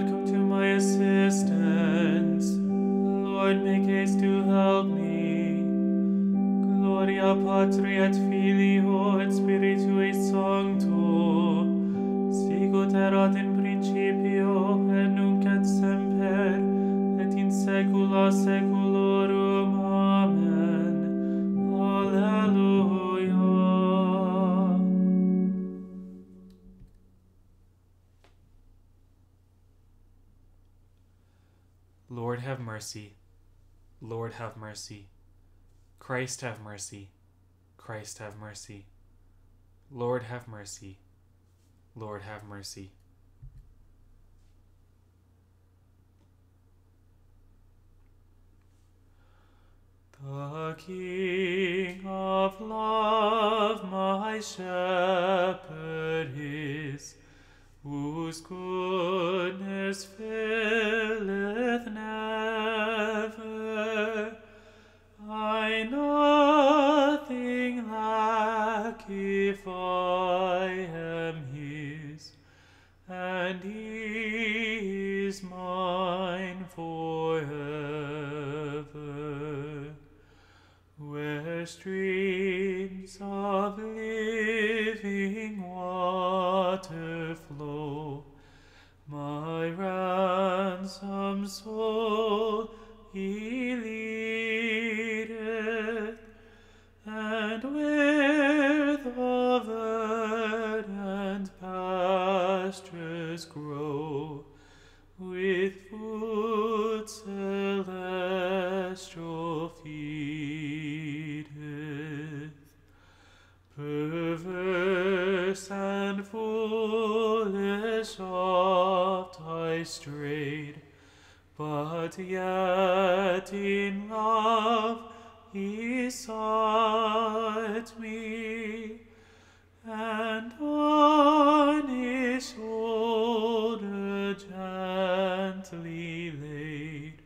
Lord, come to my assistance. Lord, make haste to help me. Gloria Patri et Filio et Spiritui Sancto, Sicut erat in principio, et nunc et semper, et in saecula saeculorum. Amen. Alleluia. Lord, have mercy. Lord, have mercy. Christ, have mercy. Christ, have mercy. Lord, have mercy. Lord, have mercy. The King of love, my shepherd is, whose goodness filleth never. I nothing lack if I am his, and he is mine forever. Where streams of living water flow, my ransom soul he leadeth, and with the verdant pastures grow, with food celestial feedeth. Perverse and foolish oft I strayed, but yet in love he sought me, and on his shoulder gently laid,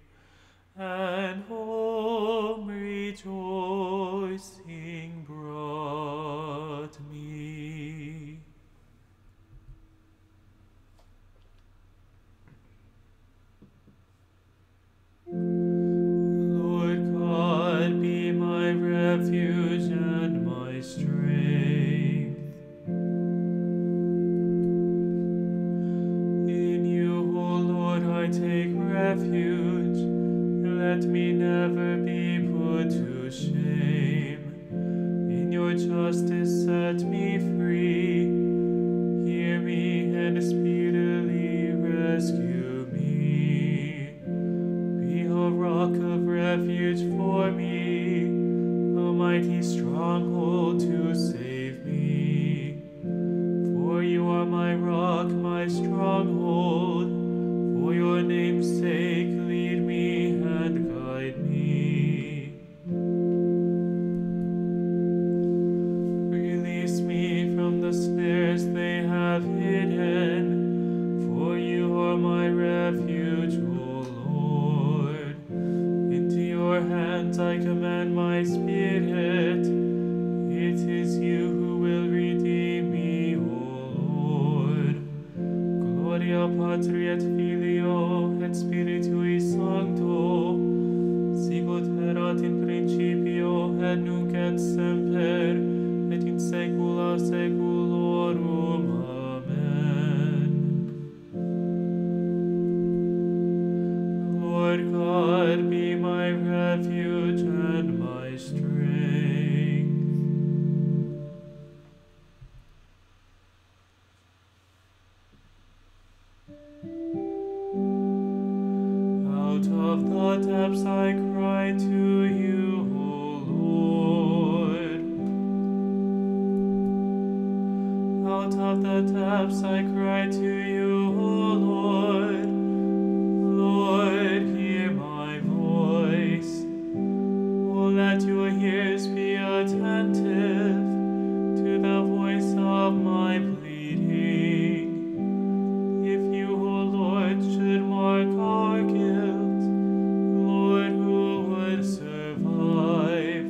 and home rejoicing brought me. Lord God, be my refuge and my strength. Take refuge, let me never be put to shame. In your justice set me free, hear me and speedily rescue me. Be a rock of refuge for me, a mighty stronghold to save me. For you are my rock, my stronghold, for your name's sake, lead me and guide me. Release me from the snares they have hidden, for you are my refuge, O Lord. Into your hands I commend my spirit. It is you who will redeem me, O Lord. Gloria Patri et Filii et Spiritui Sancto, Sicut erat in principio, et nunc et semper, et in saecula saeculorum. Amen. Lord God, be my refuge and my strength. Out of the depths I cry to you, O Lord. Out of the depths I cry to you, O Lord. Lord, hear my voice. O let your ears be attentive to the voice of my pleading. If you, O Lord, should mark our guilt, survive,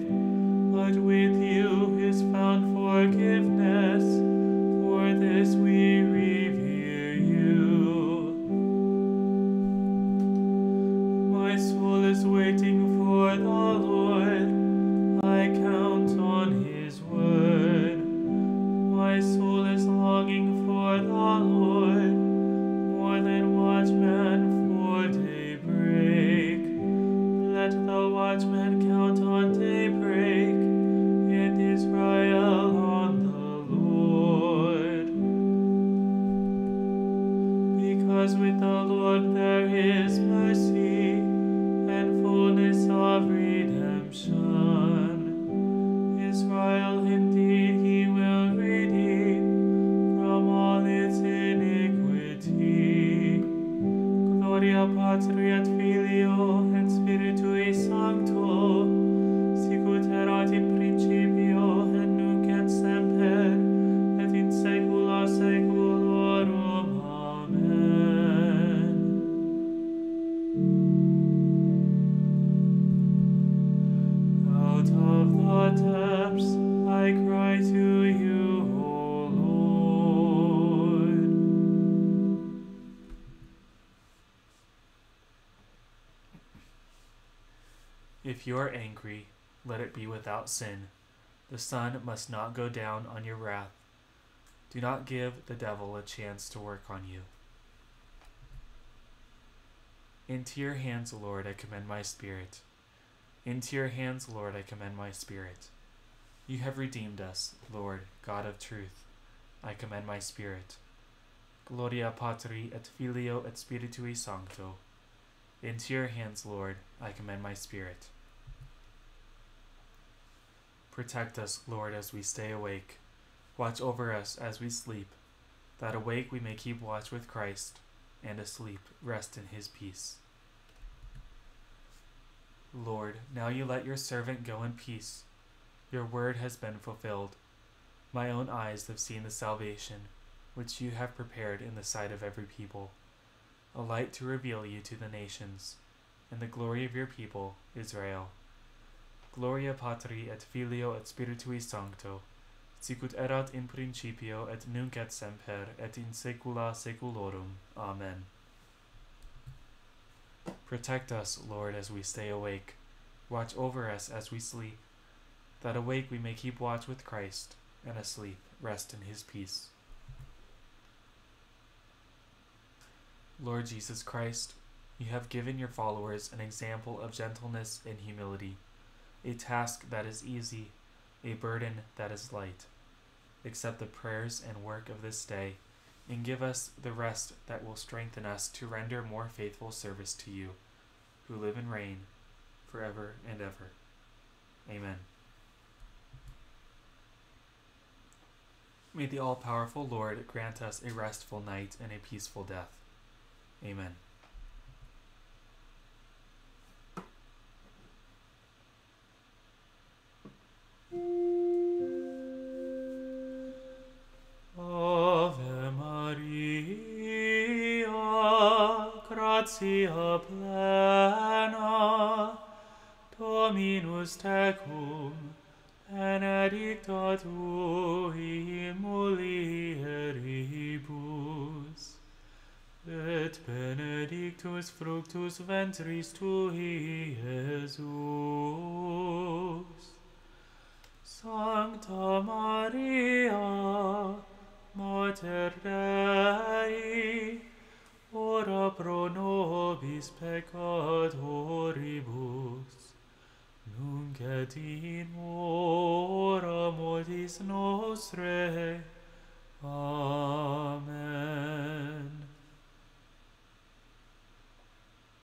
but with you is found forgiveness, for this we revere you. If you are angry, let it be without sin. The sun must not go down on your wrath. Do not give the devil a chance to work on you. Into your hands, Lord, I commend my spirit. Into your hands, Lord, I commend my spirit. You have redeemed us, Lord, God of truth. I commend my spirit. Gloria Patri et Filio et Spiritui Sancto. Into your hands, Lord, I commend my spirit. Protect us, Lord, as we stay awake. Watch over us as we sleep, that awake we may keep watch with Christ, and asleep rest in his peace. Lord, now you let your servant go in peace. Your word has been fulfilled. My own eyes have seen the salvation, which you have prepared in the sight of every people, a light to reveal you to the nations, and the glory of your people, Israel. Gloria Patri et Filio et Spiritui Sancto, sicut erat in principio et nunc et semper et in saecula saeculorum. Amen. Protect us, Lord, as we stay awake. Watch over us as we sleep, that awake we may keep watch with Christ, and asleep rest in his peace. Lord Jesus Christ, you have given your followers an example of gentleness and humility, a task that is easy, a burden that is light. Accept the prayers and work of this day, and give us the rest that will strengthen us to render more faithful service to you, who live and reign forever and ever. Amen. May the all-powerful Lord grant us a restful night and a peaceful death. Amen. Ave Maria, gratia plena, Dominus tecum, benedicta tui mulieribus, et benedictus fructus ventris tui, Iesus. Sancta Maria, Mater Dei, ora pro nobis peccatoribus, nunc et in hora mortis nostrae. Amen.